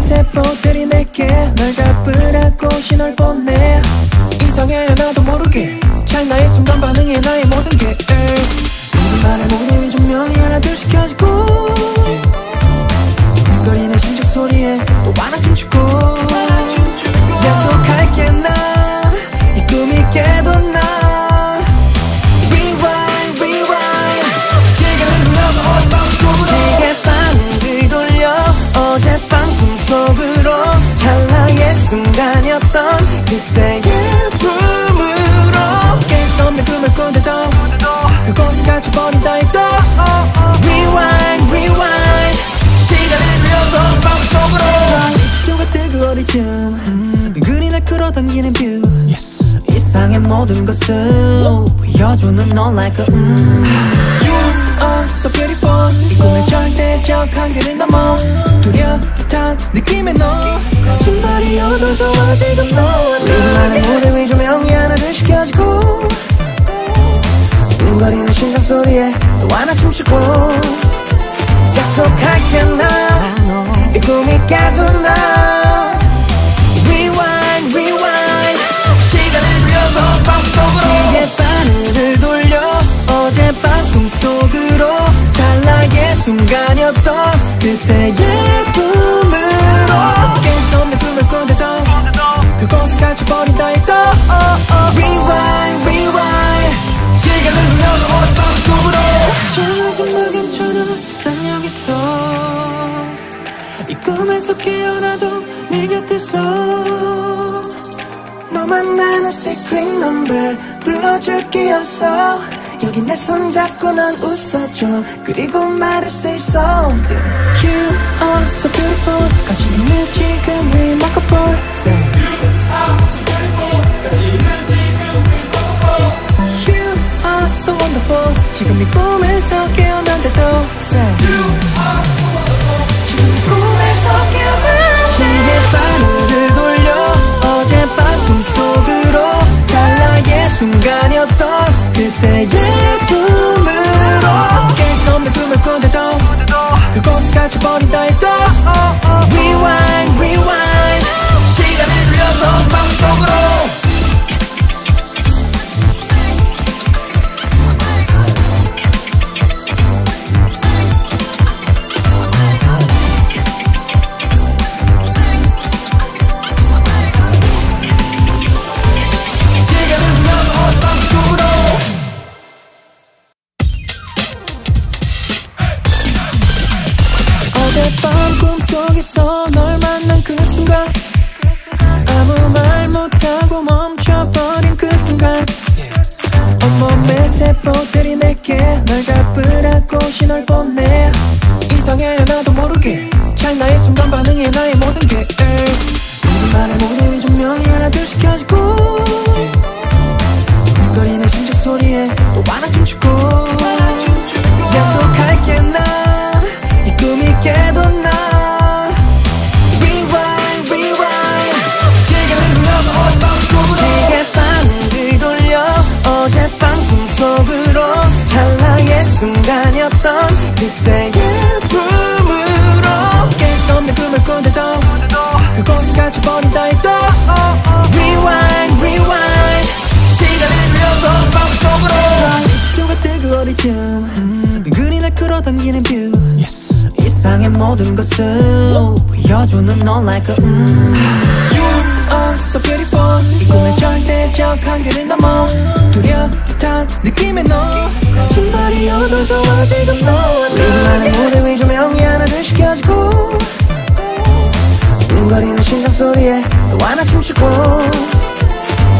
세포들이 내게 날 잡으라고 신호를 보내. 이상해 나도 모르게 찰나의 순간 반응이 나의 모든 게 모든 말에 모든 조명이 하나둘씩 켜지고 거리는 심장 소리에 또 하나 춤추고 약속할게 난 이 꿈이 깨도 난 Rewind Rewind 시간을 흘러서 어젯밤 꿈으로 시계산을 돌려 어젯밤 꿈속으로 찰나의 순간이었던 그때의 꿈으로 깨어있던 내 꿈을 꾼데도 그곳은 갇혀버린 나의 또 Rewind Rewind 시간을 흘려서 어젯밤 꿈속으로 지쳐가 뜨고 어리쯤 은근히 날 끌어당기는 뷰 세상의 모든 것을 보여주는 너 like a You are so beautiful 이 꿈의 절대적 한계를 넘어 뚜렷한 느낌의 너 거짓말이어도 좋아 지금 너와 내 무대 위 조명이 하나둘씩 켜지고 웅거리는 심장 소리에 또 하나 춤추고 약속할게 난 이 꿈이 깨도 나 시계산을 돌려 어젯밤 꿈속으로 찰나의 순간이었던 그때의 꿈으로 깨어있던 내 꿈을 꾼데도 그곳에 갇혀버린 나의 또 Rewind Rewind 시간을 돌려서 어젯밤 꿈속으로 괜찮아 정말 괜찮아 난 여기 있어 이 꿈에서 깨어나도 네 곁에서 너만 나는 secret number 불러줄게였어 여기 내 손 잡고 난 웃어줘 그리고 말해 say something You are so beautiful 가진 있는 지금 remarkable Say You are so beautiful 가진 있는 지금 remarkable You are so wonderful 지금 이 꿈에서 깨어난데도 Say You are so wonderful 지금 이 꿈에서 깨어난데도 시계산을 돌려 어젯밤 꿈속으로 찰나의 순간이었던 그때의 꿈으로 깨어있던 내 꿈을 꾼데도 그곳에 갇혀버린 나의 또 Rewind Rewind 시간을 돌려서 어젯밤 속으로 어젯밤 꿈속에서 널 만난 그 순간 아무 말 못하고 멈춰버린 그 순간 온몸의 세포들이 내게 널 잡으라고 신호를 보내. 이상해 나도 모르게 찰나의 순간 반응이 나의 모든 게 모든 말에 모든 조명이 하나둘씩 켜지고 거리는 심장 소리에 또 하나 춤추고 약속할게 난 꿈이 깨도 난 Rewind Rewind 시간을 돌려서 어젯밤 꿈속으로 시계산을 돌려 어젯밤 꿈속으로 찰나의 순간이었던 그때의 꿈으로 깨어있던 내 꿈을 꾼데도 그곳에 갇혀버린 나의 또 Rewind Rewind 시간을 돌려서 어젯밤 꿈속으로 지쳐가 뜨고 어리쯤 은근히 날 끌어당기는 뷰 세상의 모든 것을 보여주는 너 like a You are so beautiful 이 꿈의 절대적 한계를 넘어 뚜렷한 느낌의 너 거짓말이어도 좋아 지금 너와 내 무대 위 조명이 하나둘씩 켜지고 웅거리는 심장 소리에 또 하나 춤추고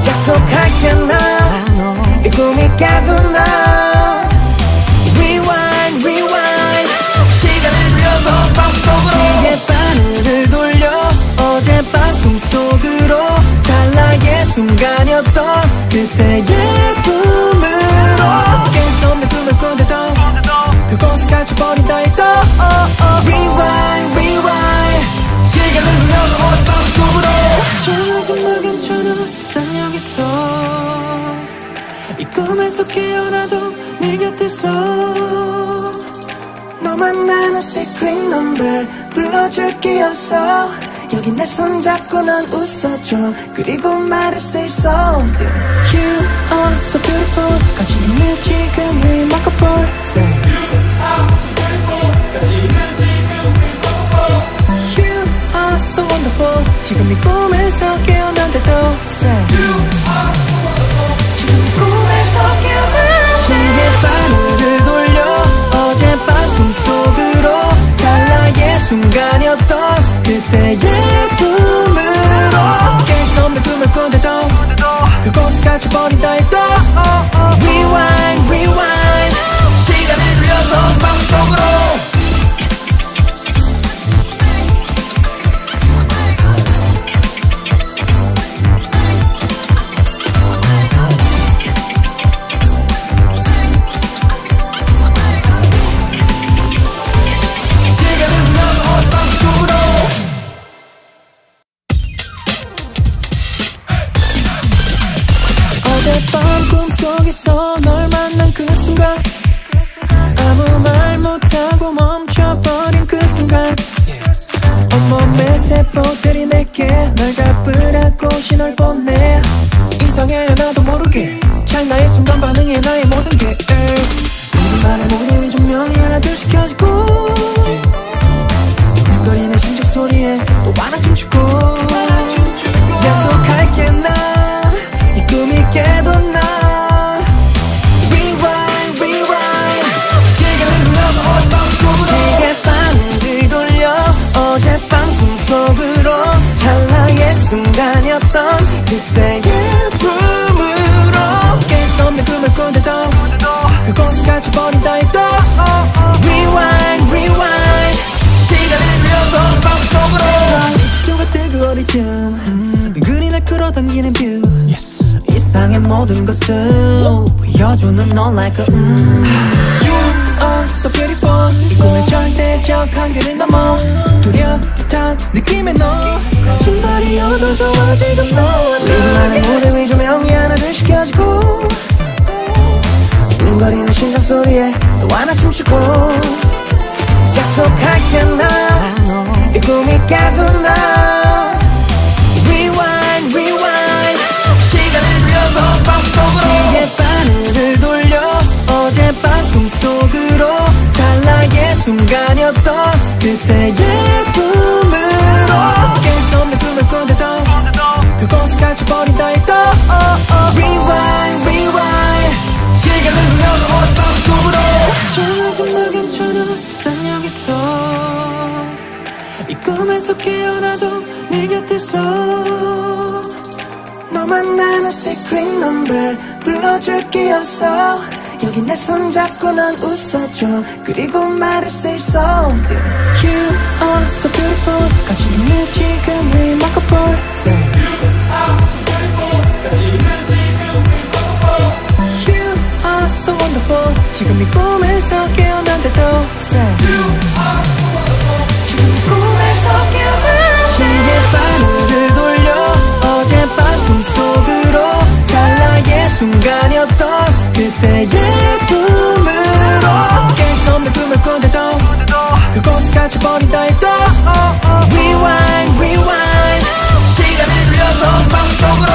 약속할게 난 이 꿈이 깨도 나 Rewind Rewind 시계산을 돌려 어젯밤 꿈속으로 찰나의 순간이었던 그때의 꿈으로 깨어있던 내 꿈을 꾼데도 그곳에 갇혀버린 나의 또 Rewind Rewind 시간을 돌려서 어젯밤 꿈속으로 괜찮아 정말 괜찮아 난 여기 있어 이 꿈에서 깨어나도 네 곁에서 너만 나는 secret number 불러줄게였어 여기 내 손잡고 난 웃어줘 그리고 말했을 something You are so beautiful 가지고 있는 지금 이 microphone Say You are so beautiful 가지고 있는 지금 이 microphone You are so wonderful 지금 이 꿈에서 깨어난데도 Say You are so wonderful 지금 이 꿈에서 깨어난데 시계 반을 돌려 어젯밤 꿈속으로 찰나의 순간이었던 그때의 꿈으로 깨서 없는 꿈을 꾼데도 그곳을 갇혀버린다 해도 Rewind, rewind 시간을 돌려서 마음 속으로 세포들이 내게 널 잡으라고 신호를 보내 이상해 나도 모르게 찰나의 순간 반응이 나의 모든 게 모든 말에 모든 조명이 하나 둘 시켜지고 거리는 심장 소리에 또 하나 춤추고 약속할게 난 이 꿈이 깨도 난 Rewind, rewind 시계를 눌러서 어젯밤 꿈으로 시계 반을 돌려 어젯밤 꿈 속으로 찰나의 순간이었던 그때의 꿈으로 깰 수 없는 꿈을 꾼데도 그곳을 갇혀버린다 해도 Rewind, rewind 시간을 돌려서 밤 속으로 시초가 뜨고 어리쯤 끈끈이 날 끌어당기는 뷰 이상의 모든 것을 보여주는 너 like a You are so beautiful 이 꿈의 절대적 한계를 넘어 뚜렷한 느낌의 너 거짓말이어도 좋아 지금 너와 내 무대 위 조명이 하나둘 시켜지고 웅거리는 심장 소리에 또 하나 춤추고 약속할게 나 이 꿈이 깨도 나 Rewind, rewind 시간을 돌려서 밤 속으로 시계바늘을 돌려 어젯밤 꿈속으로 찰나의 순간이었던 그때의 꿈으로 깰 수 없는 꿈을 꾼데도 그곳을 갇혀버린다 해도 Rewind, rewind 시간을 돌려서 어젯밤 속으로 괜찮아 정말 괜찮아 난 여기 있어 이 꿈에서 깨어나도 네 곁에서 너만 나는 secret number 불러줄게요 여기 내 손잡고 난 웃어줘 그리고 말했을 something You are so beautiful 가지고 있는 지금 이 microphone Say You are so beautiful 가지고 있는 지금 이 microphone You are so wonderful 지금 이 꿈에서 깨어난데도 Say You are so wonderful 지금 이 꿈에서 깨어난데 시계바늘을 돌려 어젯밤 꿈속으로 찰나의 순간이었던 그때의 꿈으로 깰 수 없는 꿈을 꾼데도 그곳을 갇혀버린다 해도 Rewind, rewind 시간을 돌려서 밤 속으로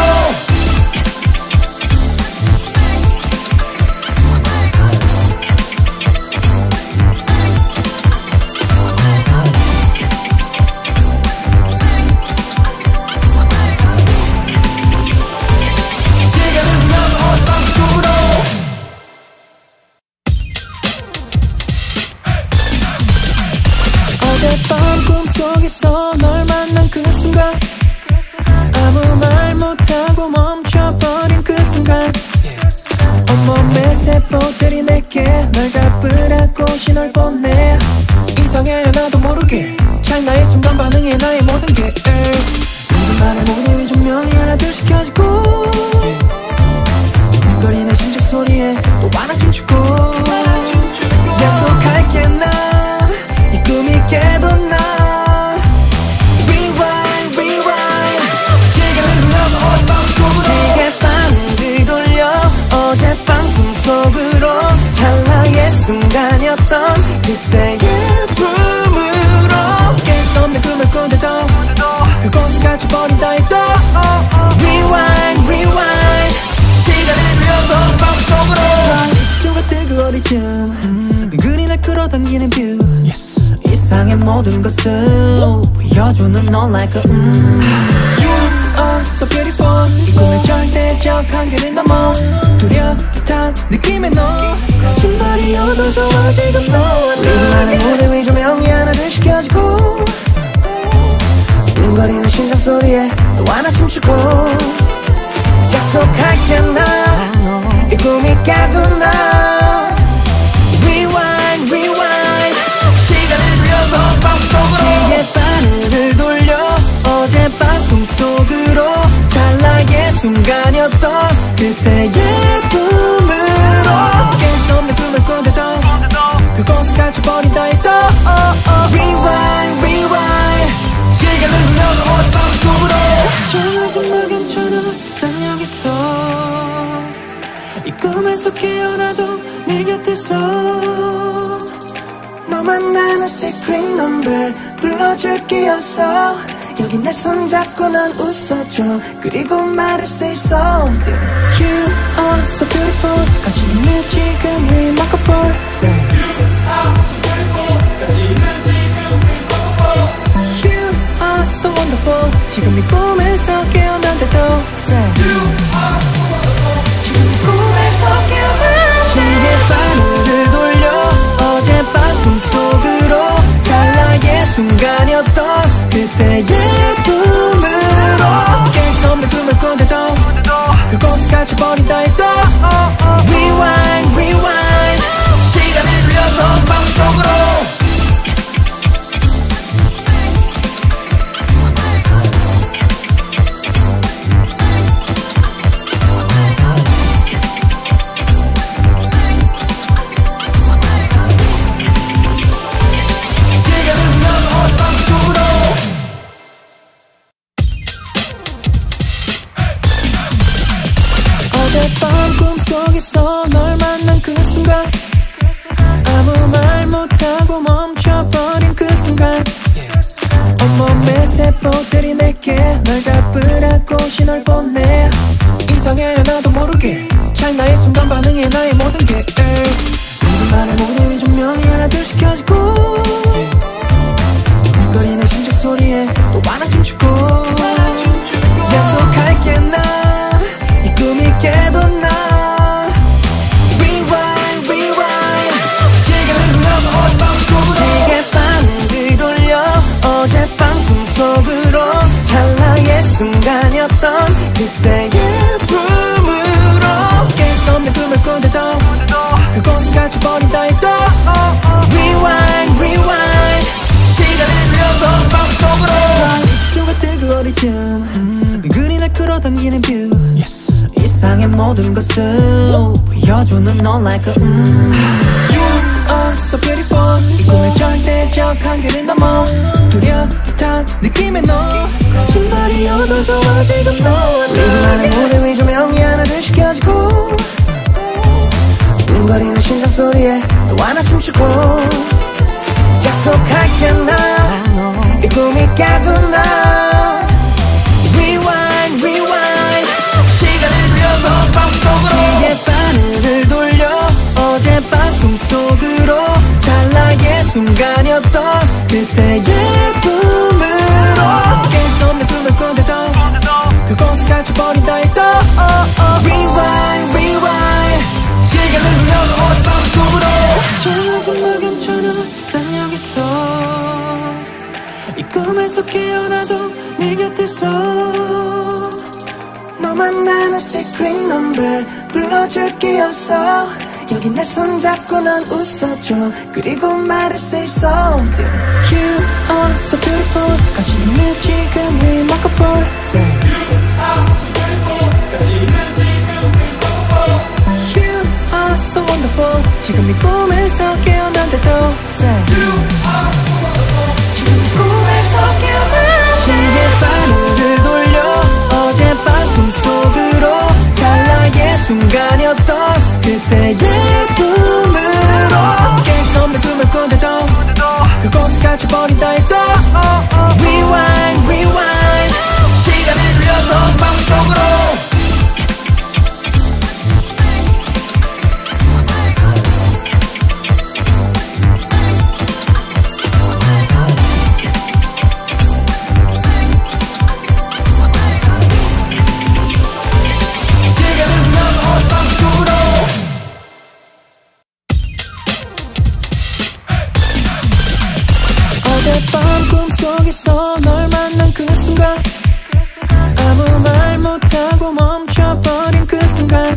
세포들이 내게 널 잡으라고 신호를 보내 이상해 나도 모르게 찰나의 순간 반응이 나의 모든 게 모든 말에 모든 조명이 하나둘 시켜지고 거리는 심장 소리에 또 하나 춤추고 약속할게 난 이 꿈이 깨도 난 Rewind, rewind 시간을 돌려서 어젯밤 꿈으로 시계바늘을 돌려 어젯밤 속으로 찰나의 순간이었던 그때의 꿈으로 깰 수 없는 꿈을 꾼데도 모든 것을 보여주는 너 like a You are so beautiful 이 꿈의 절대적 한계를 넘어 뚜렷한 느낌의 너 거짓말이어도 좋아 지금 너와 나의 무대 위 조명이 하나를 시켜지고 웅거리는 심장 소리에 또 하나 춤추고 약속할게 나 이 꿈이 가둔 나 시계바늘을 돌려 어젯밤 꿈속으로 찰나의 순간이었던 그때의 꿈으로 깨질 수 없는 꿈을 꾼데도 그곳을 갇혀버린 나의 또 Rewind Rewind 시간을 돌려서 어젯밤 꿈속으로 전화도 괜찮아 난 여기 있어 이 꿈에서 깨어나도 네 곁에서 너만 나는 secret number 불러줄게였어 여기 내 손잡고 난 웃어줘 그리고 말해 say something You are so beautiful 가지고 있는 지금 remarkable Say You are so beautiful 가지고 있는 지금 remarkable You are so wonderful 지금 이 꿈에서 깨어난데도 Say You are so wonderful 지금 이 꿈에서 깨어난데도 시계바늘을 돌려 어젯밤 꿈속으로 찰나의 순간이었던 그때의 꿈으로 깨질 수 없는 꿈을 꾼데도 그곳에 갇혀버린 나의 또 Rewind Rewind 시간을 돌려서 밤 속으로 신을 보내 이상해 나도 모르게 찰나의 순간 반응이 나의 모든 게 지금 말해 모든 조명이 하나둘 시켜지고 웅거리는 심장 소리에 또 하나 춤추고 약속할게 난 이 꿈이 깨도 나 Rewind Rewind 시간을 돌려서 어젯밤 꿈속으로 시계바늘을 돌려 어젯밤 꿈속으로 찰나의 순간 그때의 꿈으로 깨질 수 없는 꿈을 꾼데도 그곳에 갇혀버린 나의 또 Rewind Rewind 시간을 돌려서 밤 속으로 나의 지조가 뜨고 어리쯤 은근히 날 끌어당기는 뷰 이상의 모든 것을 보여주는 너 like a You are so beautiful 이 꿈의 절대적 한계를 넘어 뚜렷한 느낌의 너 거짓말이어도 좋아 지금 너와 나의 무대 위 조명이 하나둘 시켜지고 웅거리는 심장 소리에 또 하나 춤추고 약속할게 나 이 꿈이 가둔 나 Rewind Rewind 시간을 돌려서 밤 속으로 시계바늘을 돌려 어젯밤 꿈속으로 찰나의 순간이었던 그때의 꿈으로 그곳에 갇혀버린 나의 또 Rewind Rewind 시간을 돌려서 어젯밤 꿈으로 전화도 괜찮아 난 여기 있어 이 꿈에서 깨어나도 네 곁에서 너만 나는 secret number 불러줄게였어 여기 내 손잡고 난 웃어줘 그리고 말해 say something You are so beautiful 가지고 있는 지금 remarkable Say You are so beautiful 가지고 있는 지금 remarkable You are so wonderful 지금 이 꿈에서 깨어난데도 Say You are so wonderful 지금 이 꿈에서 깨어난데도 시계바늘을 돌려 어젯밤 꿈속으로 찰나의 순간이었던 그때의 꿈으로 깨질 수 없는 꿈을 꾼데도 그곳에 갇혀버린 나의 또 Rewind Rewind 시간을 돌려서 밤 속으로 못하고 멈춰버린 그 순간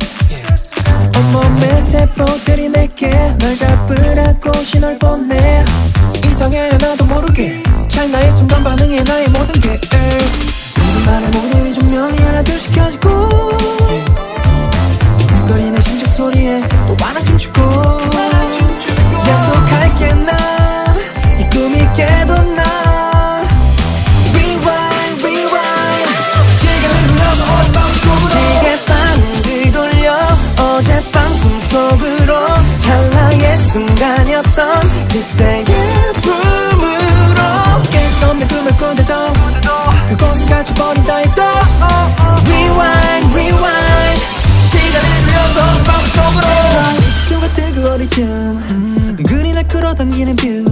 온몸의 세포들이 내게 널 잡으라고 신호를 보내. 이상해 나도 모르게 찰나의 순간 반응이 나의 모든 게 순간에 모든 조명이 하나둘 켜지고 울거리는 심장 소리에 또 하나 춤추고 약속할게 난 이 꿈이 깨도 난 어젯밤 꿈속으로 찰나의 순간이었던 그때의 꿈으로 깨서 내 꿈을 꾼데도 그곳을 갇혀버린다 해도 Rewind, rewind 시간을 돌려서 어젯밤 꿈속으로 나의 지켜가 뜨고 어디쯤 은근히 날 끌어당기는 뷰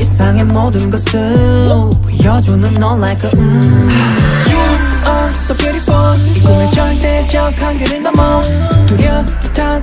이상의 모든 것을 보여주는 너 like a You are so beautiful 이 꿈의 절대적 한계를 넘어 뚜렷한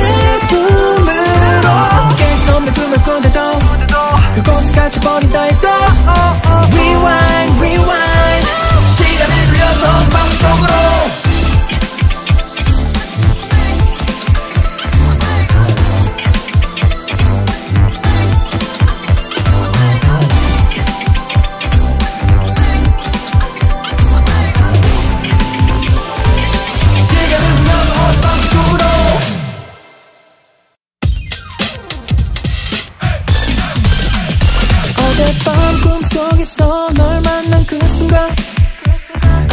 꿈으로 깨서 내 꿈을 꾼데도 그곳을 갇혀버린다 했던 Rewind, rewind 시간을 돌려서 어젯밤 꿈속으로 어젯밤 꿈속에서 널 만난 그 순간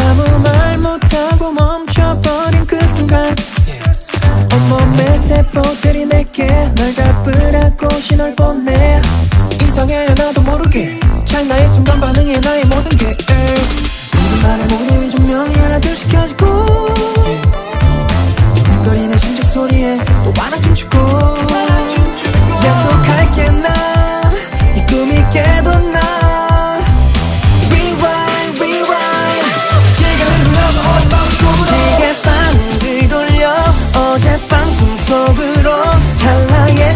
아무 말 못하고 멈춰버린 그 순간 온몸의 세포들이 내게 널 잡으라고 신호를 보내. 이상해 나도 모르게 찰나의 순간 반응이 나의 모든 게 순간에 모든 조명이 하나둘 켜지고 울거리는 심장 소리에 또 하나 춤추고 약속할게 나 꿈이 깨도 나 Rewind, rewind 시간을 돌려서 어젯밤 꿈속으로 시계 바늘을 돌려 어젯밤 꿈속으로 찰나의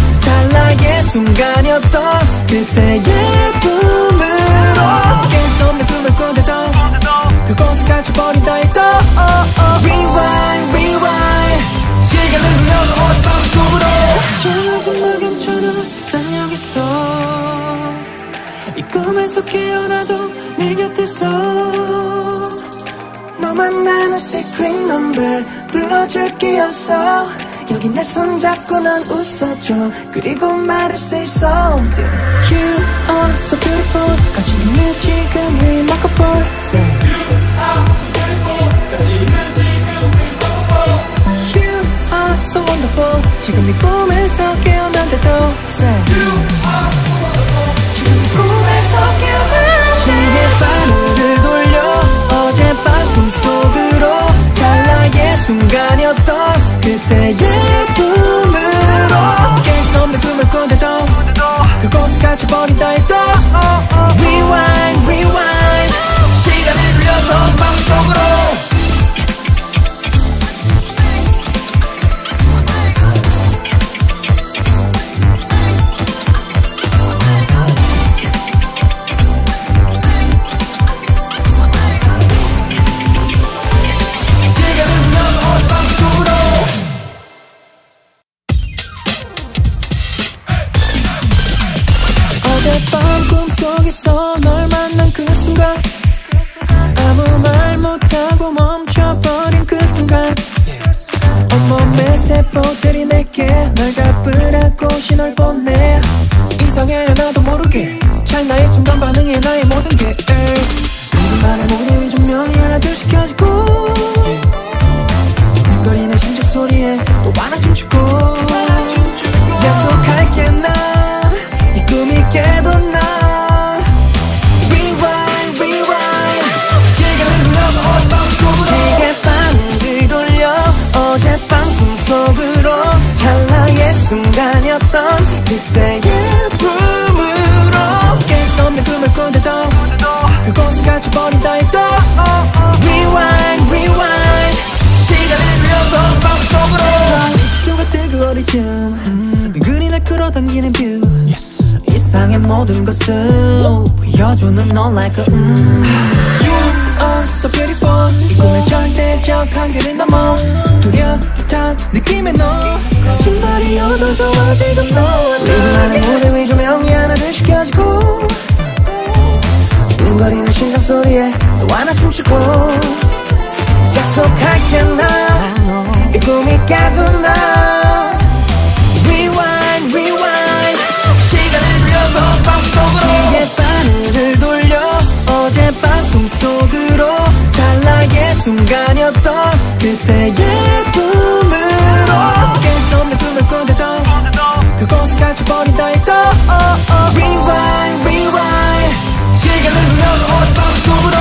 찰나의 순간이었던 그때의 꿈으로 깨서 내 꿈을 꾼데도 그곳을 갇혀버린다 했던 Rewind, rewind 시간을 돌려서 어젯밤 꿈속으로 좋아 정말 괜찮아 난 여기 있어 이 꿈에서 깨어나도 네 곁에서 너만 아는 secret number 불러줄게요. 여기 내 손잡고 넌 웃어줘. 그리고 말했어 something. You are so beautiful. 가지는 지금 remarkable. Say you are so beautiful. 가지는 지금 remarkable. You are so wonderful. 지금 이 꿈에서 깨어난데도. Say you are so wonderful. 지금 이 꿈에서 깨어난데도. 시계 반응을 돌려 어젯밤 꿈속으로 찰나의 순간이었던 그때의 꿈으로 깰 수 없는 꿈을 꾼데도 그곳에 갇혀버린다 해도 Rewind, rewind 시간을 돌려서 방울 속으로 어젯밤 꿈속에서 널 만난 그 순간 아무 말 못하고 멈춰버린 그 순간 온몸의 세포들이 내게 널 잡으라고 신호를 보내 이상해 나도 모르게 찰나의 순간 반응에 나의 모든 게 지금 말해 우리 조명이 하나 둘씩 켜지고 거리는 심장 소리에 또 하나 춤추고 약속할게 나 순간이었던 그때의 꿈으로 깰 수 없는 꿈을 꾼데도 그곳에 갇혀버린다 해도 Rewind, rewind 시간을 돌려서 방울 속으로 시추가 뜨고 어리쯤 빙그리 날 끌어당기는 뷰 이상의 모든 것을 보여주는 너 like a You are so beautiful 이 꿈의 절대적 한계를 넘어 뚜렷한 느낌의 너 거짓말이어도 좋아 지금 너와 지금 말해 무대 위 조명이 하나둘씩 켜지고 웅거리는 심장 소리에 또 하나 춤추고 약속할게 나 이 꿈이 깨도 나 Rewind, rewind 시간을 돌려서 방울 속으로 시계바늘을 돌려 어젯밤 꿈속으로 찰나의 순간이었던 그때의 꿈으로 깰 수 없는 꿈을 꾼데도 그곳에 갇혀버린다 해도 Rewind, rewind 시간을 돌려서 어젯밤 꿈속으로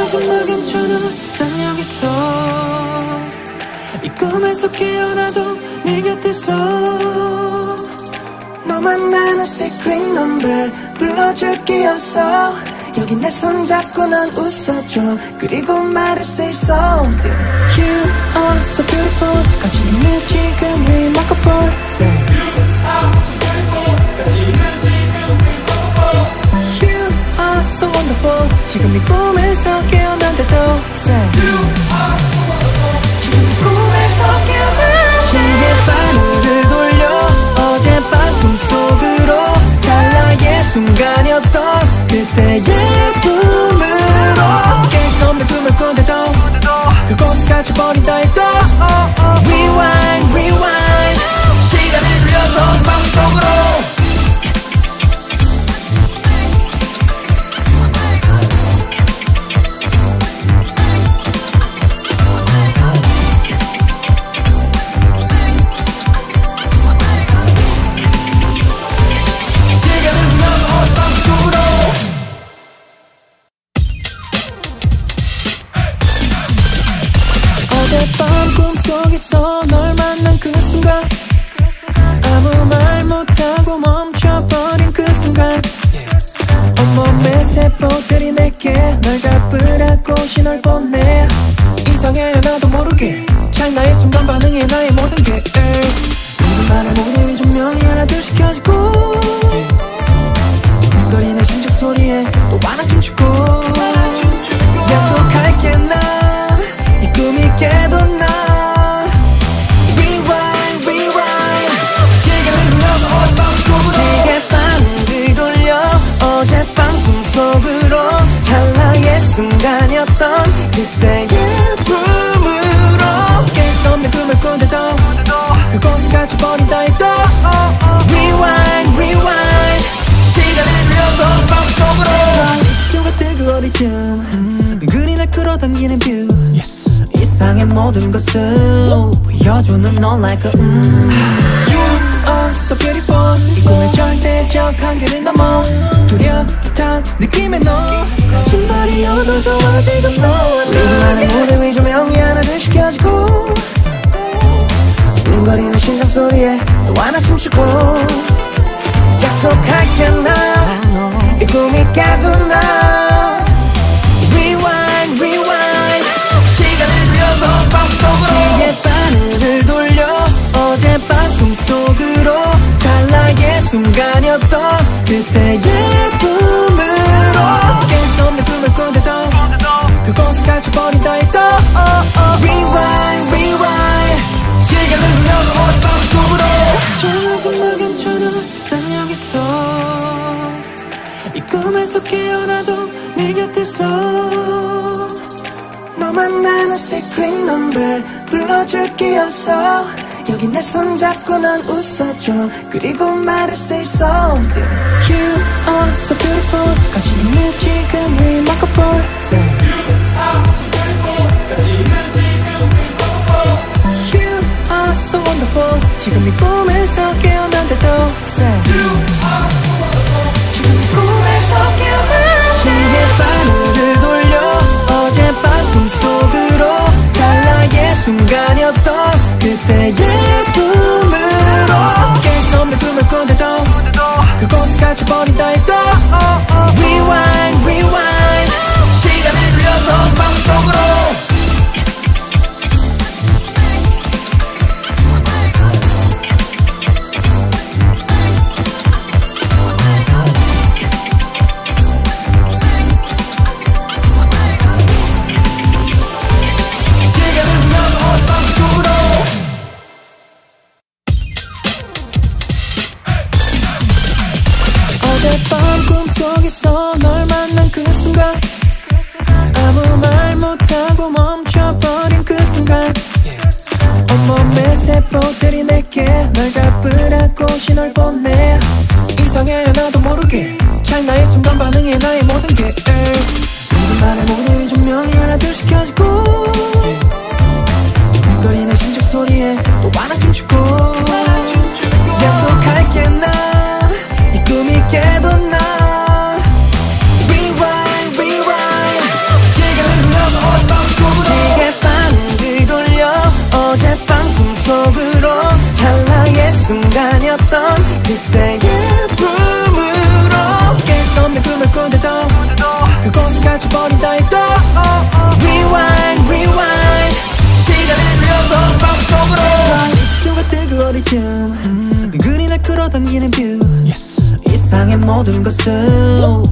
괜찮아 정말 괜찮아 난 여기 있어 이 꿈에서 깨어나도 네 곁에서 너만 아는 secret number 불러줄게요. 여기 내 손잡고 넌 웃어줘. 그리고 말해 say something. You are so beautiful. 거짓말 지금 remarkable. Say you are so beautiful. 거짓말 지금 remarkable. You are so wonderful. 지금 이 꿈에서 깨어난데도. Say you are so wonderful. 지금 이 꿈에서 깨어난. 시계 반응을 돌려 어젯밤 꿈속으로 찰나의 순간이었던 그때의 꿈으로 깰 수 없는 꿈을 꾼데도 그곳에 갇혀버린다 해도 Rewind, rewind 시간을 돌려서 방울 속으로 어젯밤 꿈속에서 널 만난 그 순간 아무 말 못하고 멈춰버린 그 순간 온몸의 세포들이 내게 널 잡으라고 신호를 보내 이상해 나도 모르게 찰나의 순간 반응에 나의 모든 게 지금 말해 무대 위 조명이 하나둘씩 켜지고 거리는 심장 소리에 또 하나 춤추고 약속할게 나 어젯밤 꿈속으로 찰나의 순간이었던 그때의 끌어당기는 뷰 yes. 이상의 모든 것을 보여주는 너 like a You are so beautiful 이 꿈의 절대적 한계를 넘어 뚜렷한 느낌의 너 거짓말이어도 좋아 지금 너와 나의 무대 위 조명이 하나둘 시켜지고 거리는 심장 소리에 또 하나 춤추고 약속할게 나 이 꿈이 가둔 나 Rewind, rewind 시간을 돌려서 밤 속으로 시계 바늘을 돌려 어젯밤 꿈속으로 찰나의 순간이었던 그때의 꿈으로 깨질 수 없는 꿈을 꾼데도 그곳에 갇혀버린 너의 또 Rewind, rewind 시간을 돌려서 어젯밤 속으로 괜찮아 정말 괜찮아 난 여기 있어 이 꿈에서 깨어나도 네 곁에서 너만 나는 secret number 불러줄게여서 여기 내 손 잡고 난 웃어줘 그리고 말해 say something You are so beautiful 가진 있는 지금 remarkable Say You are so beautiful 가진 있는 지금 remarkable You are so wonderful 지금 이 꿈에서 깨어난데도 Say You are so wonderful 지금 이 꿈에서 깨어난데도 시계 바늘을 돌려 어젯밤 꿈속으로 찰나의 순간이었던 그때의 꿈으로 깨질 수 없는 꿈을 꾼데도 그곳에 갇혀버린 너의 또 Rewind, rewind 시간을 돌려서 밤 속으로 세포들이 내게 널 잡으라고 신호를 보내 이상해 나도 모르게 찰나의 순간 반응에 나의 모든 게 순간만의 모든 조명이 하나둘 시켜지고 거리는 심장 소리에 또 하나 춤추고 약속할게 난 이 꿈이 깨도 나 Rewind, rewind 시간을 돌려서 어젯밤 속으로 시계 바늘을 돌려 어젯밤 속으로 찰나의 순간이었던 그때의 꿈으로 깨질 수 없는 꿈을 꾼데도 그곳에 갇혀버린 너의 또 Rewind, rewind 시간을 돌려서 밤 속으로 지쳐가 뜨고 어디쯤 근근히 날 끌어당기는 뷰 yes. 이상의 모든 것을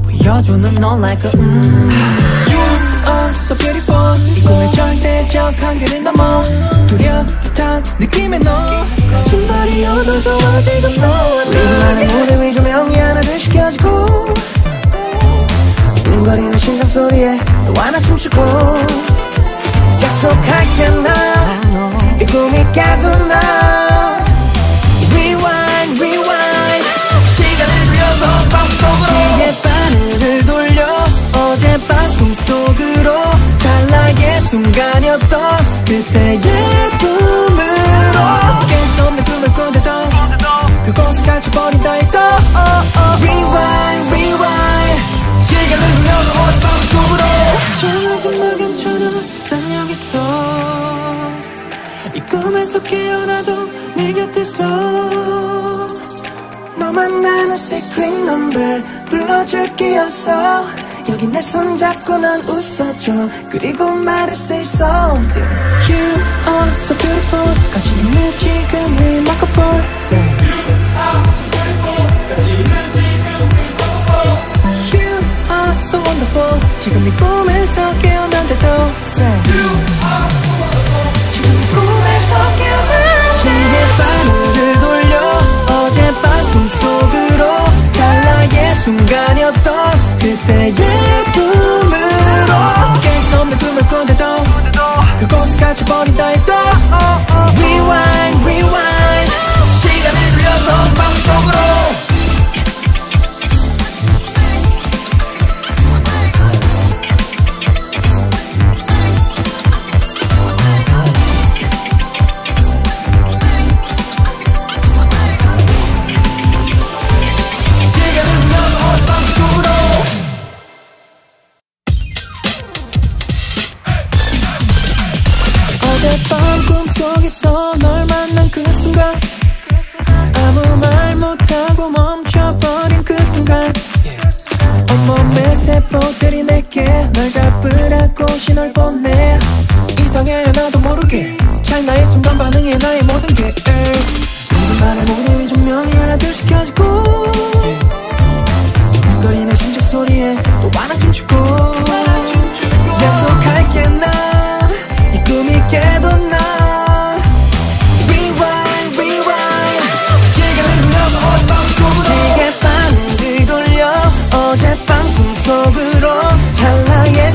보여주는 너 like a You are so beautiful 이 꿈의 절대적 한계를 넘어 뚜렷한 느낌의 너 거짓말이어도 좋아 지금 너와 나만의 무대 위 조명이 하나둘 시켜지고 거리는 심장 소리에 또 하나 춤추고 약속할게 나 이 꿈이 가둔 나 Rewind, rewind 시간을 돌려서 밤 속으로 시계 바늘을 돌려 어젯밤 꿈속으로 찰나의 순간이었던 그때의 꿈으로 깨질 수 없는 꿈을 꾼데도 그곳에 갇혀버린 너의 또 Rewind, rewind 시간을 돌려서 어젯밤 속으로 괜찮아 정말 괜찮아 난 여기 있어 이 꿈에서 깨어나도 네 곁에서 너만 나는 secret number 불러줄게여서 여기 내 손 잡고 난 웃어줘 그리고 말해 say something You are so beautiful 가진 있는 지금 remarkable Say You are so beautiful 가진 있는 지금 remarkable You are so wonderful 지금 이 꿈에서 깨어난데도 Say You are so wonderful 지금 이 꿈에서 깨어난데도 시계 바늘을 돌려 어젯밤 꿈속으로 찰나의 순간이었던 그때의 꿈으로 깨질 수 없는 꿈을 꾼데도 그곳에 갇혀버린 너의 또 Rewind, rewind 시간을 돌려서 밤 속으로 매번 꿈속에서 널 만난 그 순간 아무 말 못하고 멈춰버린 그 순간 온몸의 세포들이 내게 널 잡으라고 신호를 보내 이상해 나도 모르게 찰나의 순간 반응에 나의 모든 게 지금 말해 모래의 조명이 하나 둘씩 켜지고 두근거리는 심장 소리에 또 하나 춤추고 약속할게 나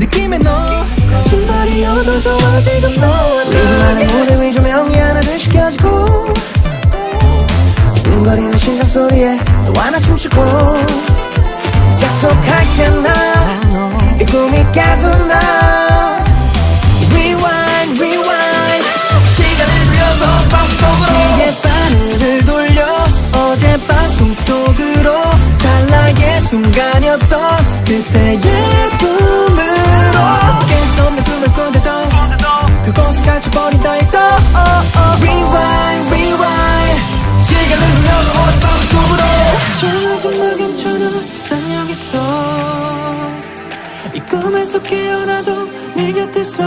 느낌의 너 거짓말이어도 좋아 지금 너와 지금 무대 위 조명이 하나둘씩 켜지고 웅거리는 심장 소리에 또 하나 춤추고 약속할게 나 이 꿈이 깨도 나 Rewind, rewind 시간을 돌려서 밤 속으로 시계바늘을 돌려 어젯밤 꿈속으로 찰나의 순간이었던 그때의 꿈으로 그곳을 갇혀버린 나의 또 Rewind, rewind 시간을 흘려서 어젯밤 속으로 괜찮아 정말 괜찮아 난 여기 있어 이 꿈에서 깨어나도 네 곁에서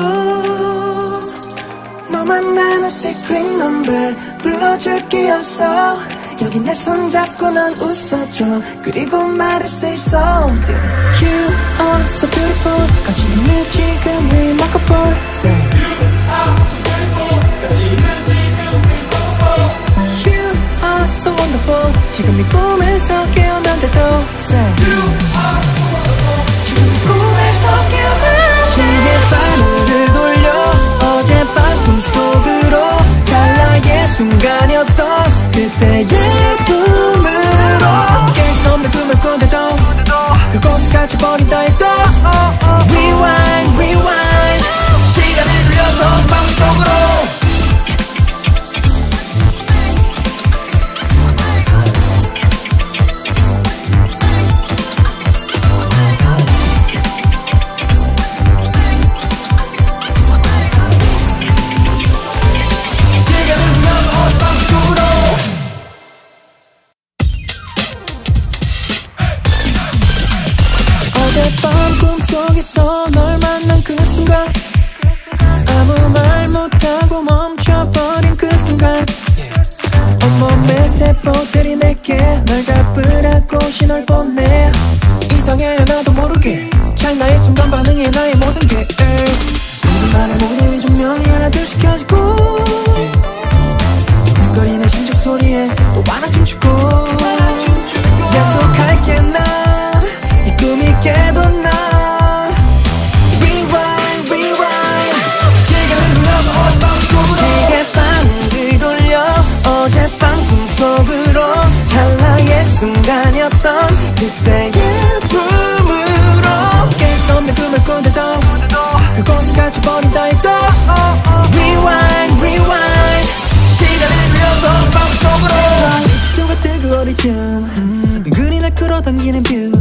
너만 아는 secret number 불러줄게였어 여기 내 손잡고 넌 웃어줘 그리고 말해 say something You are so beautiful 같이 있는 지금 remarkable Say You are so beautiful 같이 있는 지금 remarkable You are so wonderful 지금 네 꿈에서 깨어난데도 Say You are so wonderful 지금 네 꿈에서 깨어난데도 시계바늘을 돌려 어젯밤 꿈속으로 찰나의 순간이었던 그때의 꿈으로 깰 수 없는 꿈을 꾼데도 그곳을 갇혀버린 나의 또 Rewind, rewind 시간을 돌려서 마음속으로 어젯밤 꿈속에서 널 만난 그 순간 아무 말 못하고 멈춰버린 그 순간 온몸의 세포들이 내게 널 잡으라고 신호를 보내 이상해 나도 모르게 찰나의 순간 반응에 나의 모든 게 지금 말해 모래 위 조명이 하나 둘씩 켜지고 두근거리는 심장 소리에 또 하나 춤추고 약속할게 나 순간이었던 그때의 꿈으로 깰 수 없는 꿈을 꾼데도 그곳을 갇혀버린 나의 또 Rewind, rewind 시간을 돌려서 마음 속으로 다시 지켜가 뜨고 어리쯤 은근히 날 끌어당기는 뷰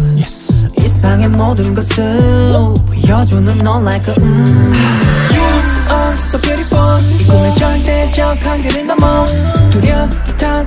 이상의 모든 것을 보여주는 너 like a You are so beautiful 이 꿈의 절대적 한계를 넘어 뚜렷한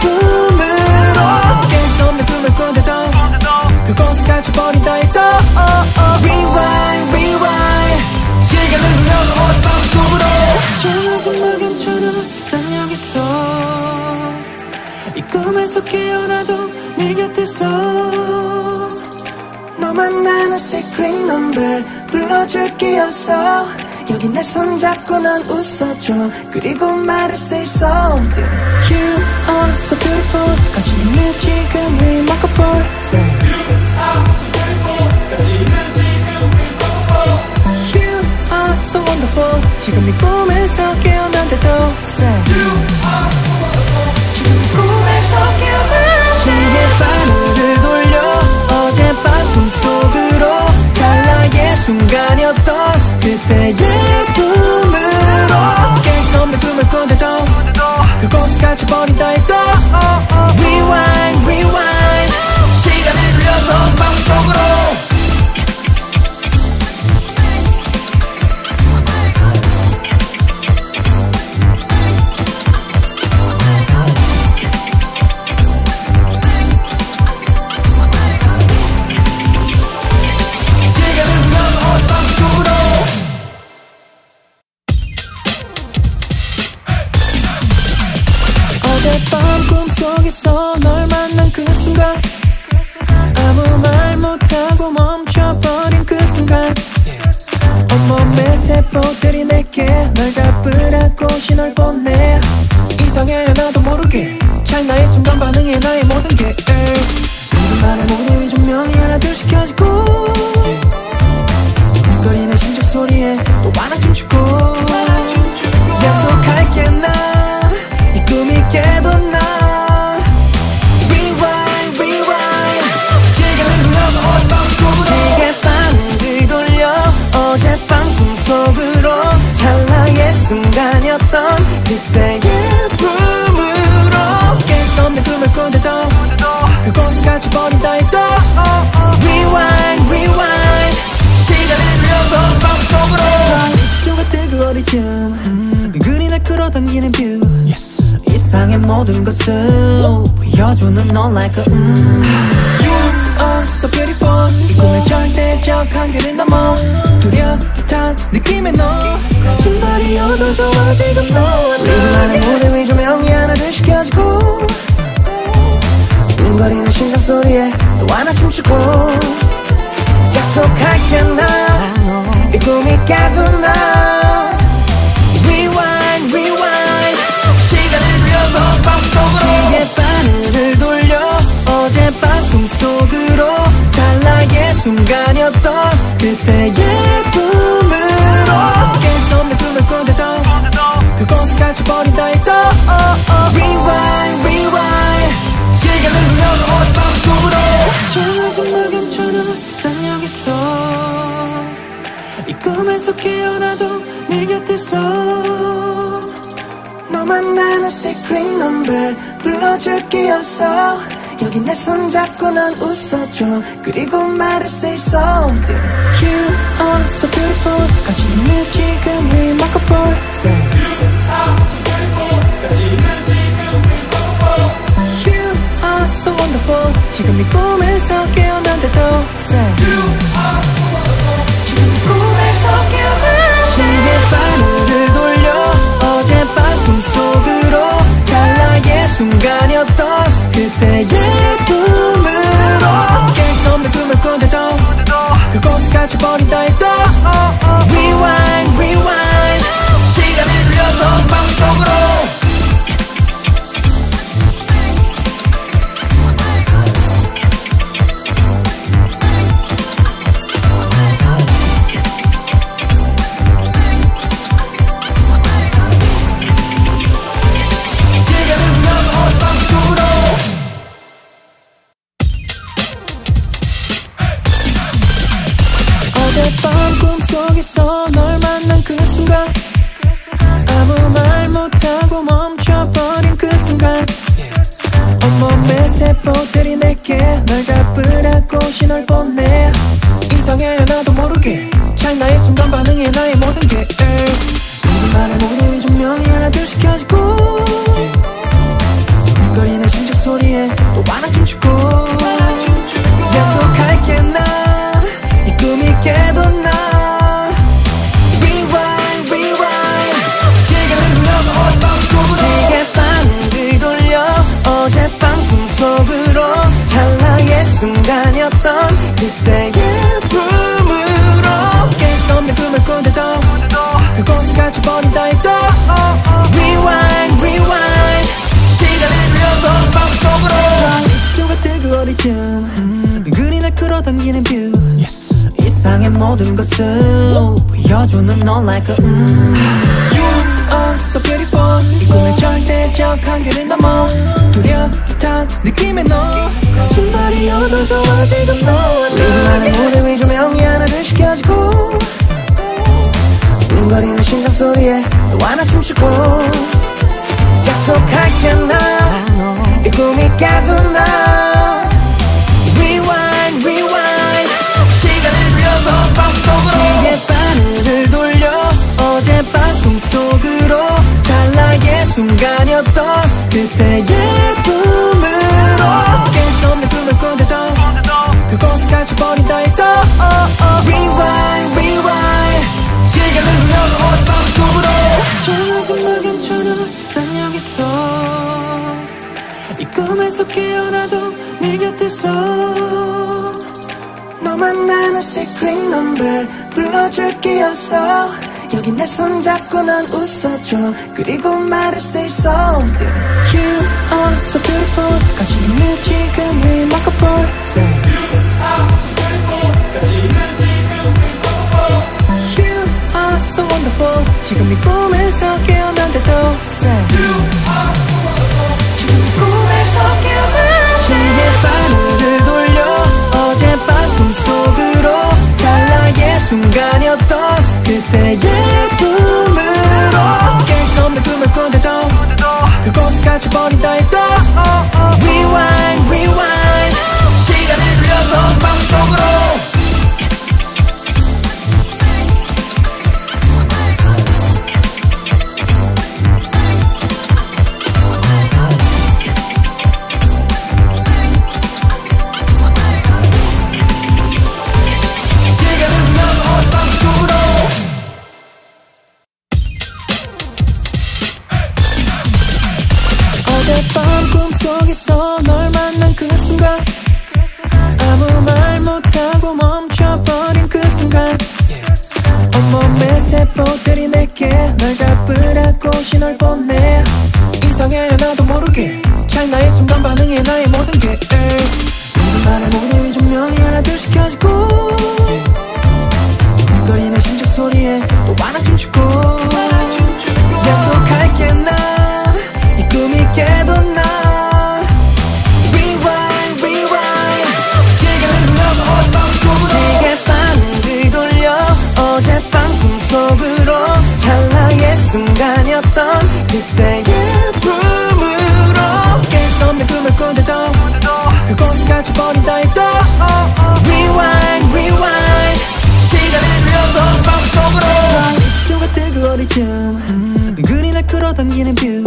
꿈으로 그곳을 갇혀버린 나의 또 Rewind, rewind 시간을 돌려서 어젯밤 속으로 괜찮아 정말 괜찮아 난 여기 있어 이 꿈에서 깨어나도 네 곁에서 너만 아는 secret number 불러줄게 어서 여기 내 손잡고 넌 웃어줘 그리고 말해 say something You are so beautiful 같이 있는 지금 remarkable Say You are so beautiful 같이 있는 지금 remarkable You are so wonderful 지금 네 꿈에서 깨어난데도 Say You are so wonderful 지금 네 꿈에서 깨어난데 신의 반응을 돌려 어젯밤 꿈속으로 찰나의 순간이었던 그때의 꿈으로 깨진 없는 꿈을 꾼데도 그곳을 갇혀버린다 해도 Rewind, rewind 시간을 돌려서 밤 속으로 어젯밤 꿈속에서 널 만난 그 순간 아무 말 못하고 멈춰버린 그 순간 온몸의 세포들이 내게 널 잡으라고 신호를 보내 이상해 나도 모르게 찰나의 순간 반응이 나의 모든 게 순간만에 모든 조명이 하나둘씩 켜지고 거리는 심장 소리에 또 하나 춤추고 약속할게 나 순간이었던 그때의 꿈으로 깨질 수 없는 꿈을 꾼데도 그곳을 갇혀버린다 해도 Rewind, rewind 시간을 돌려서 밤 속으로 시초가 뜨고 어리쯤 그린을 끌어당기는 뷰 이상의 모든 것을 보여주는 너 like a You are so beautiful 이 꿈의 절대적 한계를 넘어 뚜렷한 느낌의 너 거짓말이어도 좋아 지금 너와 나의 무대 위 조명이 하나둘씩 켜지고 웅거리는 심장 소리에 또 하나 춤추고 약속할게 나 이 꿈이 깨도 나 Rewind, rewind 시간을 돌려서 밤 속으로 시계바늘을 돌려 어젯밤 꿈속으로 찰나의 순간이었던 그때의 꿈으로 그곳을 갇혀버린다 해도 Rewind, rewind 시간을 돌려서 어젯밤 속으로 정말 정말 괜찮아 난 여기 있어 이 꿈에서 깨어나도 네 곁에서 너만 아는 secret number 불러줄게 어서 여기 내 손잡고 넌 웃어줘 그리고 말해 say something You are so beautiful 같이 있는 지금 remarkable Say You are so beautiful 같이 있는 지금 remarkable You are so wonderful 지금 네 꿈에서 깨어난데도 Say You are so wonderful 지금 네 꿈에서 깨어난데 시계 반응을 돌려 어젯밤 꿈속으로 찰나의 순간이었던 그때의 꿈으로 깨질 수 없는 꿈을 꾼데도 그곳을 갇혀버린다 해도 Rewind, rewind 시간을 돌려서 밤 속으로 모든 것을 보여주는 너 like a You are so beautiful 이 꿈의 절대적 한계를 넘어 뚜렷한 느낌의 너 거짓말이어도 좋아 지금 너와 내 말은 무대 위 조명이 하나를 시켜지고 웅거리는 심장소리에 또 하나 춤추고 약속할게 나 이 꿈이 가둔 나 순간이었던 그때의 꿈으로 깨질 수 없는 꿈을 꾼데도 그곳에 갇혀버린 너의 또 Rewind, rewind 시간을 돌려서 어젯밤 속으로 괜찮아 정말 괜찮아 난 여기 있어 이 꿈에서 깨어나도 네 곁에서 너만 아는 secret number 불러줄게였어 여기 내 손잡고 난 웃어줘 그리고 말해 say something You are so beautiful 가진 있는 지금 remarkable Say You are so beautiful 가진 있는 지금 remarkable You are so wonderful 지금 이 꿈에서 깨어난데도 Say You are so wonderful 지금 이 꿈에서 깨어난데 시계 바늘을 돌려 어젯밤 꿈속으로 찰나의 순간이었던 그때의 꿈으로 깨질 수 없는 꿈을 꾼데도 그곳에 갇혀버린 너의 또 Rewind, rewind 시간을 돌려서 밤 속으로 어젯밤 꿈속에서 널 만난 그 순간 아무 말 못하고 멈춰버린 그 순간 온몸의 세포들이 내게 널 잡으라고 신호를 보내 이상해 나도 모르게 찰나의 순간 반응이 나의 모든 게 모든 말에 모든 이 조명이 하나둘 시켜지고 흔들리는 심장 소리에 또 하나 춤추고 약속할게 나 순간이었던 그때의 꿈으로 깨질 수 없는 꿈을 꾼데도 그곳에 갇혀버린 너의 또 Rewind, rewind 시간을 돌려서 밤 속으로 지쳐가 뜨고 어디쯤 은근히 날 끌어당기는 뷰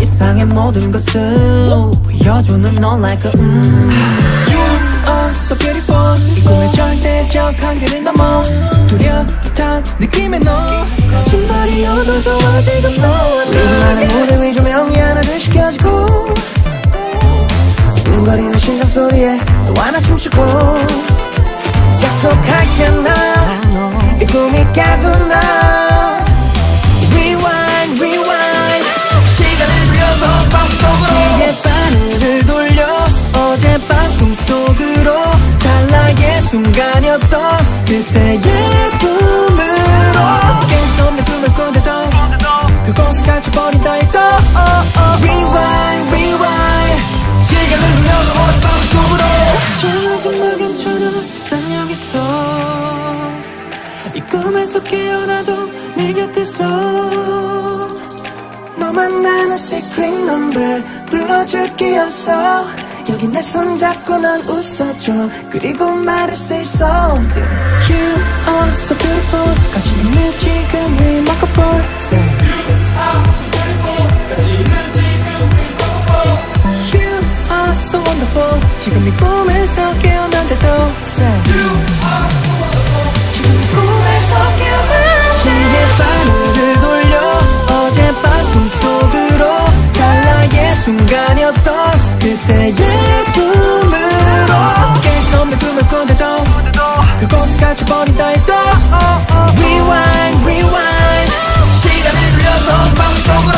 이상의 모든 것을 보여주는 너 like a You are so beautiful 이 꿈의 절대적 한계를 넘어 뚜렷한 느낌의 너 거짓말이어도 좋아 지금 너와 내 말은 무대 위 조명이 하나둘 시켜지고 웅거리는 심장 소리에 또 하나 춤추고 약속할게 나 이 꿈이 가둔 나 Rewind, rewind 시간을 돌려서 밤 속으로 시계 바늘을 돌려 어젯밤 꿈속으로 찰나의 순간이었던 그때의 꿈으로 깨질 수 없는 꿈을 꾼데도 그곳에 갇혀버린 너의 또 Rewind, rewind 시간을 돌려서 어젯밤 속으로 괜찮아 정말 괜찮아 난 여기 있어 이 꿈에서 깨어나도 네 곁에서 너만 아는 secret number 불러줄게였어 여기 내 손잡고 난 웃어줘 그리고 말해 say something You are so beautiful 가진 있는 지금 remarkable Say You are so beautiful 가진 있는 지금 remarkable You are so wonderful 지금 이 꿈에서 깨어난데도 Say You are so wonderful 지금 이 꿈에서 깨어난데 시계 바늘을 돌려 어젯밤 꿈속으로 찰나의 순간이었던 그때의 꿈으로 깨질 수 없는 꿈을 꾼데도 그곳에 갇혀버린 너의 또 Rewind, rewind 시간을 돌려서 밤 속으로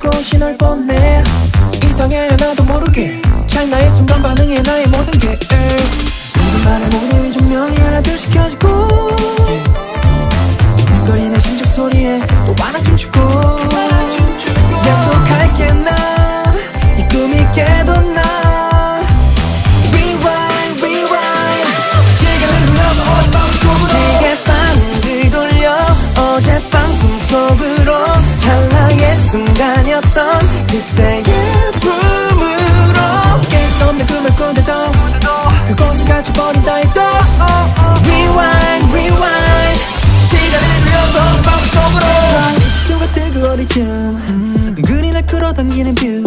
않고 신을 뻔해 이상해 나도 모르게 찰나의 순간 반응에 나의 모든 게 모든 말을 모든 조명이 하나둘 시켜주고 흥거리는 심장 소리에 또 하나 춤추고 약속할게 난 이 꿈이 깨도 난 Rewind Rewind 시간을 눌러서 어젯밤 꿈으로 시계상을 뒤돌려 어젯밤 꿈속으로 찰나의 순간이었던 그때의 꿈으로 깨질 수 없는 꿈을 꾸는데도 그곳을 갇혀버린다 해도 Rewind Rewind 시간을 눌러서 어젯밤 꿈속으로 지쳐가 뜨거워 어디쯤 근근히 날 끌어당기는 뷰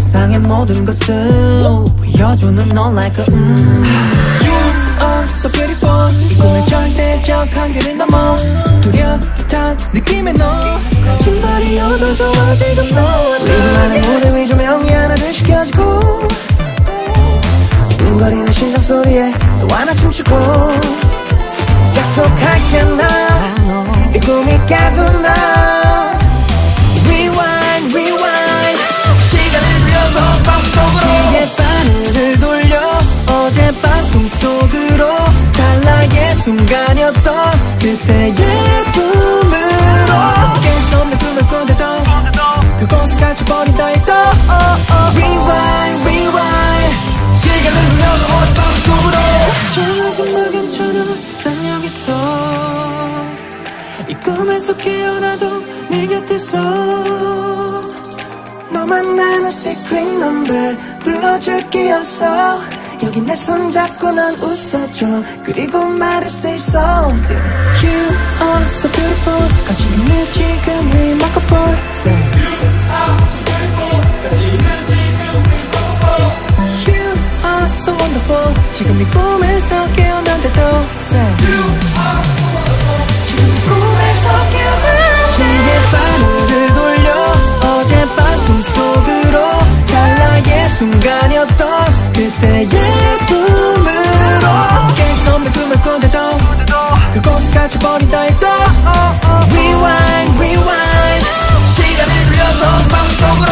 세상의 모든 것을 보여주는 너 like a You are so beautiful 이 꿈의 절대적 한계를 넘어 뚜렷한 느낌의 너 거짓말이어도 좋아 지금 너와 지금 안에 무대 위 조명이 하나둘 시켜지고 웅거리는 심장 소리에 또 하나 춤추고 약속할게 나 이 꿈이 깨도 나 시계바늘을 돌려 어젯밤 꿈속으로 찰나의 순간이었던 그때의 꿈으로 깨질 수 없는 꿈을 꾼데도 그곳을 갇혀버린다 해도 Rewind Rewind 시간을 눌러서 어젯밤 꿈속으로 정말 괜찮아 난 여기 있어 이 꿈에서 깨어나도 네 곁에서 너만 나는 secret number 불러줄게였어 여기 내 손잡고 난 웃어줘 그리고 말해 say something You are so beautiful 가지는 네 지금 remarkable Say You are so beautiful 가지는 지금 remarkable You are so wonderful 지금 이 꿈에서 깨어난데도 Say You are so wonderful 지금 이 꿈에서 깨어난데도 시계바늘을 돌려 어젯밤 꿈속으로 찰나의 순간이었던 그때의 꿈으로 깨질 수 없는 꿈을 꾼데도 그곳을 갇혀버린다 해도 Rewind Rewind 시간을 돌려서 어젯밤 꿈속으로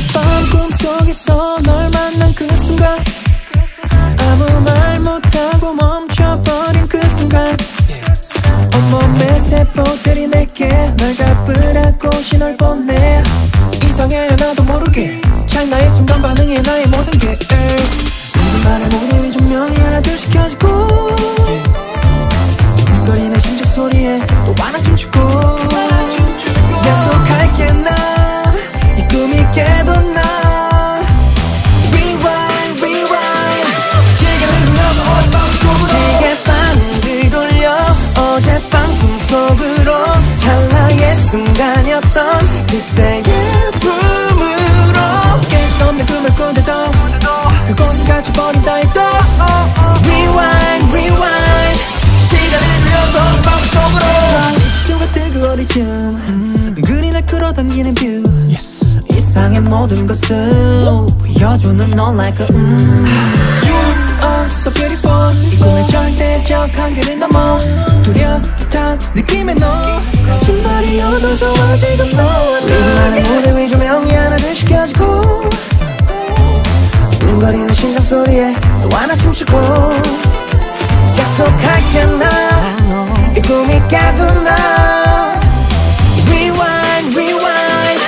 어젯밤 꿈속에서 널 만난 그 순간 아무 말 못하고 멈춰버린 그 순간 온몸의 세포들이 내게 널 잡으라고 신호를 보내 이상해 나도 모르게 찰나의 순간 반응에 나의 모든 게 모든 말에 모든 위 조명이 하나둘 시켜지고 흥거리는 심장 소리에 또 하나 춤추고 약속할게 나 깨도 난 Rewind Rewind 시간을 눌러서 어젯밤 꿈속으로 시계바늘을 돌려 어젯밤 꿈속으로 찰나의 순간이었던 그때의 꿈으로 깨질 수 없는 꿈을 꾼데도 그곳을 갇혀버린다 해도 Rewind Rewind 시간을 눌러서 어젯밤 꿈속으로 지쳐가 뜨거워 어디쯤 은근히 날 끌어당기는 뷰 세상의 모든 것을 보여주는 너 like a You are so beautiful 이 꿈의 절대적 한계를 넘어 뚜렷한 느낌의 너 거짓말이어도 좋아 지금 너와 지금 안에 무대 위 조명이 하나둘 시켜지고 웅거리는 심장 소리에 또 하나 춤추고 약속할게 나 이 꿈이 깨도 나 Rewind Rewind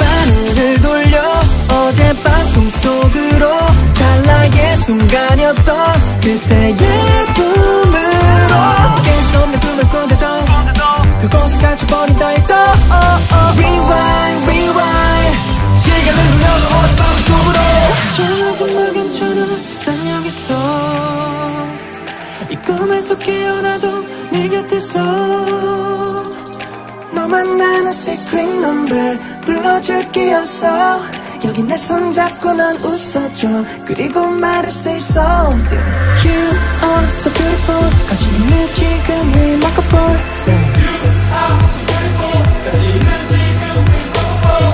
시계바늘을 돌려 어젯밤 꿈속으로 찰나의 순간이었던 그때의 꿈으로 깨질 수 없는 꿈을 꾼데도 그곳을 갇혀버린다 해도 Rewind Rewind 시간을 눌러서 어젯밤 꿈속으로 정말 괜찮아 난 여기 있어 이 꿈에서 깨어나도 네 곁에서 너만 나는 secret number 불러줄게였어 여기 내 손잡고 난 웃어줘 그리고 말해 say something You are so beautiful 가지고 있는 지금 remarkable Say You are so beautiful 가지고 있는 지금 remarkable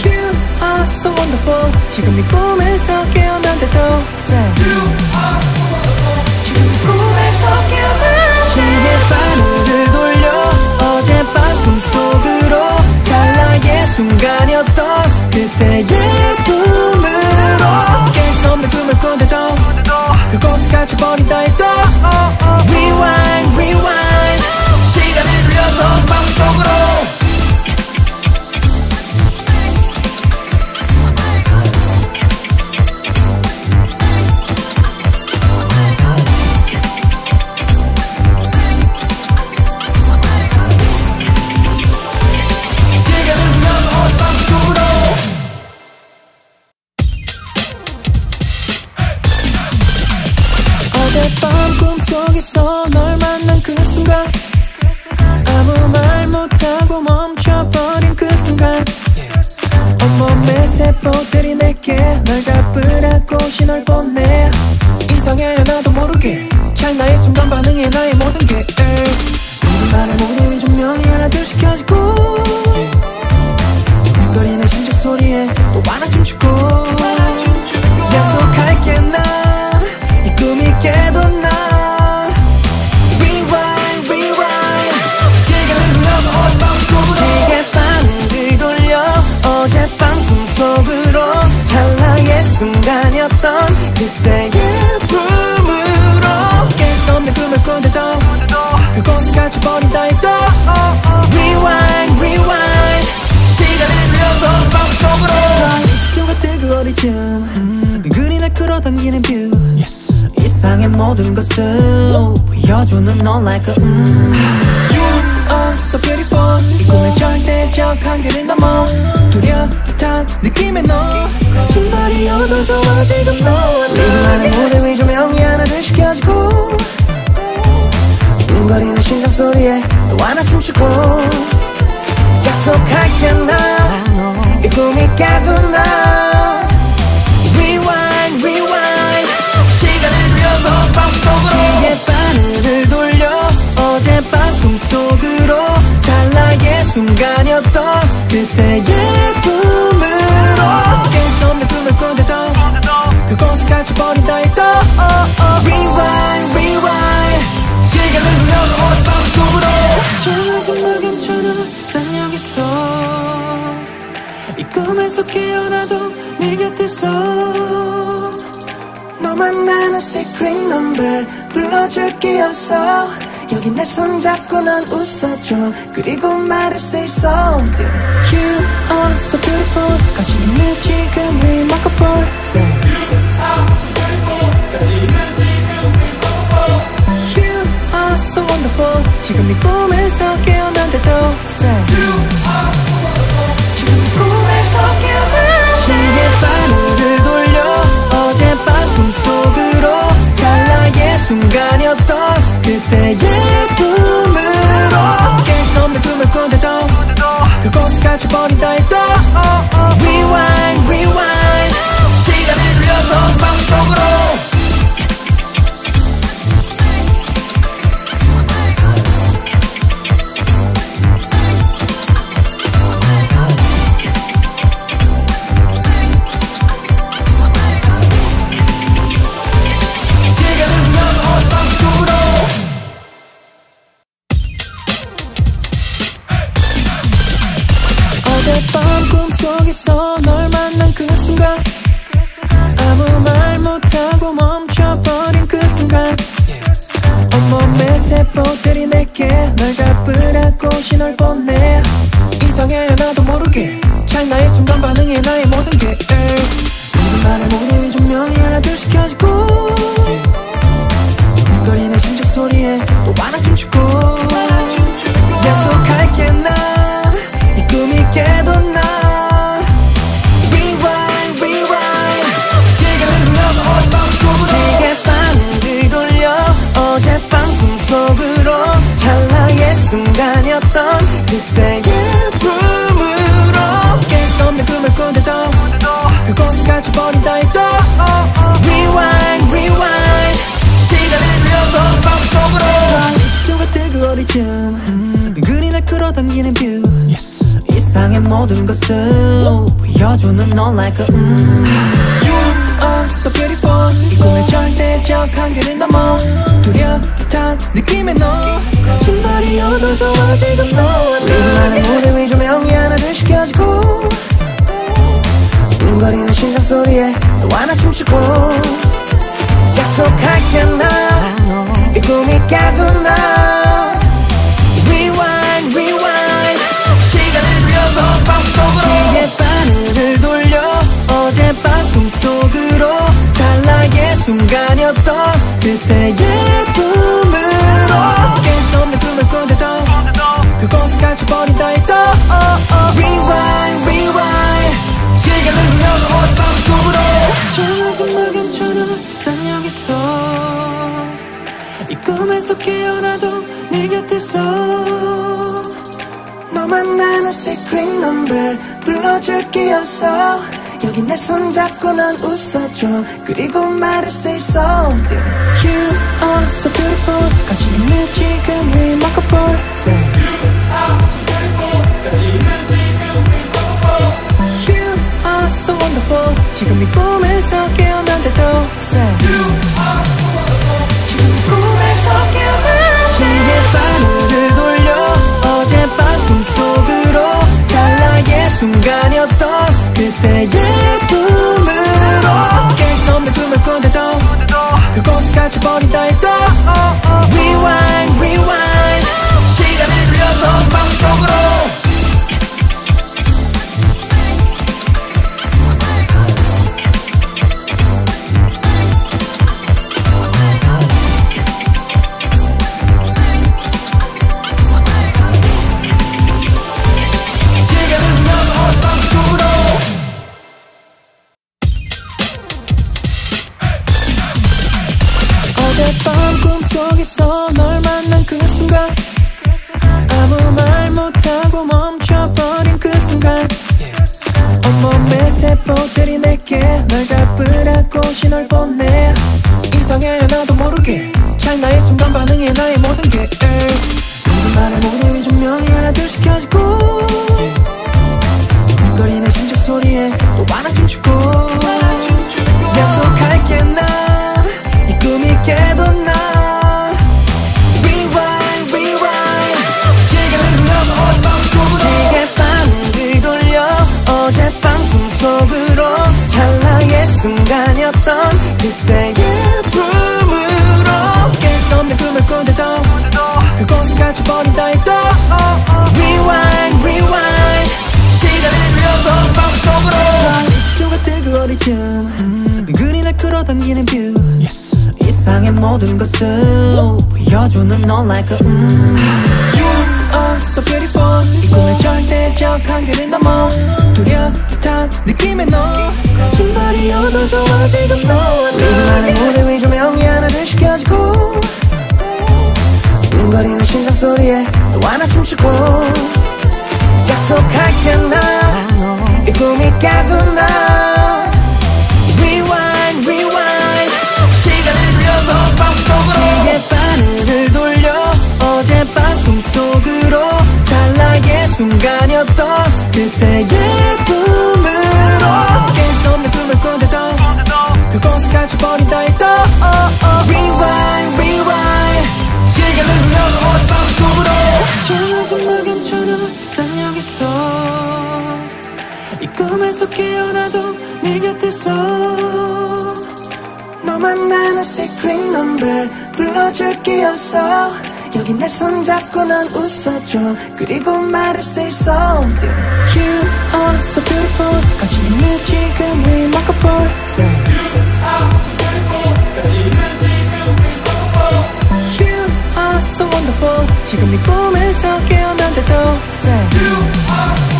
You are so wonderful 지금 이 꿈에서 깨어난데도 Say You are so wonderful 지금 이 꿈에서 깨어난데도 시계 바늘을 돌려 어젯밤 꿈속으로 찰나의 순간이었던 그때의 꿈으로 깰 수 없는 꿈을 꾼데도 그곳을 갇혀버린다 해도 Rewind, rewind 시간을 돌려서 마음속으로 어젯밤 꿈속에서 널 만난 그 순간 아무 말 못하고 멈춰버린 그 순간 온몸의 세포들이 내게 널 잡으라고 신호를 보내 이상해 나도 모르게 찰나의 순간 반응이 나의 모든 게 수많은 모든 조명이 하나둘씩 켜지고 거리는 심장 소리에 또 하나 춤추고 약속할게 나 꿈이 깨도 난 Rewind, rewind 시간을 돌려서 어젯밤 꿈속으로 시계바늘을 돌려 어젯밤 꿈속으로 찰나의 순간이었던 그때의 꿈으로 깰 수 없는 꿈을 꾼데도 그곳을 갇혀버린다 해도 Rewind, rewind 시간을 돌려서 어젯밤 꿈속으로 스타의 지켜가 뜨고 어디쯤 은근히나 끌어당기는 뷰 세상의 모든 것을 보여주는 너 like a You are so beautiful 이 꿈의 절대적 한계를 넘어 뚜렷한 느낌의 너 거짓말이어도 좋아 지금 너와 수많은 무대 위 조명이 하나둘씩 켜지고 웅거리는 심장 소리에 또 하나 춤추고 약속할게 나 이 꿈이 깨도 나 시계바늘을 돌려 어젯밤 꿈속으로 찰나의 순간이었던 그때의 꿈으로 깰 수 없는 꿈을 꾼데도 그곳을 갇혀버린다 했던 Rewind, rewind 시간을 돌려서 어젯밤 꿈속으로 정말 정말 괜찮아 난 여기 있어 이 꿈에서 깨어나도 네 곁에서 너만 나는 secret number 불러줄게였어 여기 내 손잡고 난 웃어줘 그리고 말해 say something You are so beautiful 가지고 있는 지금 remarkable Say You are so beautiful 가지고 있는 지금 remarkable You are so wonderful 지금 이 꿈에서 깨어난데도 Say You are so wonderful 지금 이 꿈에서 깨어난데도 시계바늘을 돌려 어젯밤 꿈속으로 찰나의 순간이었던 그때의 꿈으로 깰 수 없는 꿈을 꾼데도 그곳을 갇혀버린다 했던 Rewind, rewind 시간을 돌려서 마음속으로 어젯밤 꿈속에서 널 만난 그 순간 아무 말 못하고 멈춰버린 그 순간 온몸의 세포들이 내게 널 잡으라고 신호를 보내 이상해 나도 모르게 찰나의 순간 반응이 나의 모든 게 수많은 모든 조명이 하나둘씩 켜지고 거리는 심장 소리에 또 하나 춤추고 약속할게 나 꿈이 깨도 난 Rewind, rewind 시간을 돌려서 어젯밤 꿈속으로 시계바늘을 돌려 어젯밤 꿈속으로 찰나의 순간이었던 그때의 꿈으로 깰 수 없는 꿈을 꾼데도 맞춰버린다 해도 Rewind, rewind. 시간을 돌려서 마음속으로 다시 지쳐가 뜨고 어리쯤 그리나 끌어당기는 뷰 이상의 모든 것을 보여주는 너 like a You are so beautiful 이 꿈의 절대적 한계를 넘어 뚜렷한 느낌의 너 거짓말이어도 좋아 지금 너와 나 무대 위 조명이 하나둘 시켜지고 거리는 신경 소리에 너와 나 춤추고 약속할게 나 이 꿈이 가둔 나 Rewind, rewind. 시간을 돌려서 밤 속으로 시계바늘을 돌려 어젯밤 꿈속으로 찰나의 순간이었던 그때의 꿈으로 깨울 수 없는 꿈을 꾼데도 그곳을 갇혀버린다 했던 Rewind, rewind. 시간을 돌려서 어젯밤 속으로 전화기 막연처럼 난 여기 있어 이 꿈에서 깨어나도 네 곁에서 너만 아는 secret number 불러줄게였어 여기 내 손잡고 난 웃어줘 그리고 말해 say something You are so beautiful 같이 있는 지금 remarkable Say You are so beautiful 같이 있는 지금 remarkable So wonderful 지금 이 꿈에서 깨어난데도 You are so wonderful 지금 이 꿈에서 깨어난데도 시계바늘을 돌려 어젯밤 꿈속으로 찰나의 순간이었던 그때의 꿈으로 깨울 수 없는 꿈을 꾼데도 그곳에 갇혀버린다 해도 Rewind, rewind 시간을 돌려서 마음속으로 어젯밤 꿈속에서 널 만난 그 순간 아무 말 못하고 멈춰버린 그 순간 온몸의 세포들이 내게 널 잡으라고 신호를 보내 이상해 나도 모르게 찰나의 순간 반응이 나의 모든 게 모든 말에 무대 위 조명이 하나둘 시켜지고 거리는 심장 소리에 또 하나 춤추고 약속할게 나 순간이었던 그때의 꿈으로 깨울 수 없는 꿈을 꾼데도 그곳에 갇혀버린다 해도 Rewind, rewind. 시간을 돌려서 마음속으로 다시 지쳐가 뜨고 어리쯤 그리나 끌어당기는 뷰 이상의 모든 것을 보여주는 너 like a You are so beautiful 이 꿈의 절대적 한계를 넘어 뚜렷한 느낌의 너 거짓말이어도 좋아 지금 너와 나 무대 위 조명이 하나둘 시켜지고 웅거리는 심장 소리에 너와 나 춤추고 약속할게 나 이 꿈이 가둔 나 Rewind, rewind. 시간을 돌려서 마음속으로 시계바늘을 돌려 어젯밤 꿈속으로 찰나의 순간이었던 그때의 꿈으로 그곳에 갇혀버린다 해도 Rewind, rewind. 시간을 돌려서 어젯밤 속으로 전화기 막연처럼 난 여기 있어 이 꿈에서 깨어나도 네 곁에서 너만 아는 secret number 불러줄게였어 여기 내 손잡고 난 웃어줘 그리고 말해 say something You are so beautiful 같이 있는 지금 remarkable Say You are so beautiful 같이 있는 지금 remarkable You are so wonderful 지금 이 꿈에서 깨어난데도 Say You are so wonderful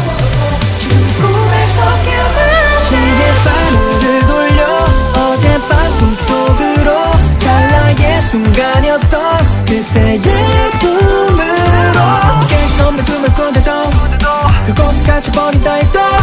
지금 이 꿈에서 깨어난데도 시계바늘을 돌려 어젯밤 꿈속으로 찰나의 순간이었던 그때의 꿈으로 깨울 수 없는 꿈을 꾼데도 그곳에 갇혀버린다 했던